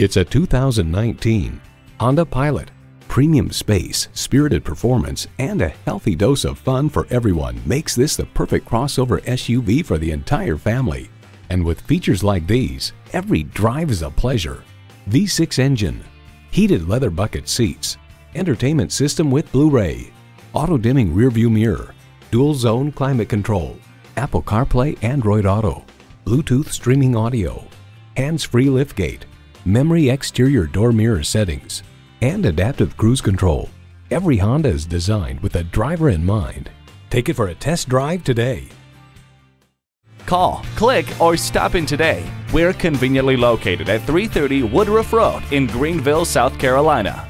It's a 2019 Honda Pilot. Premium space, spirited performance, and a healthy dose of fun for everyone makes this the perfect crossover SUV for the entire family. And with features like these, every drive is a pleasure. V6 engine, heated leather bucket seats, entertainment system with Blu-ray, auto-dimming rearview mirror, dual-zone climate control, Apple CarPlay, Android Auto, Bluetooth streaming audio, hands-free liftgate, memory exterior door mirror settings, and adaptive cruise control. Every Honda is designed with a driver in mind. Take it for a test drive today. Call, click, or stop in today. We're conveniently located at 330 Woodruff Road in Greenville, South Carolina.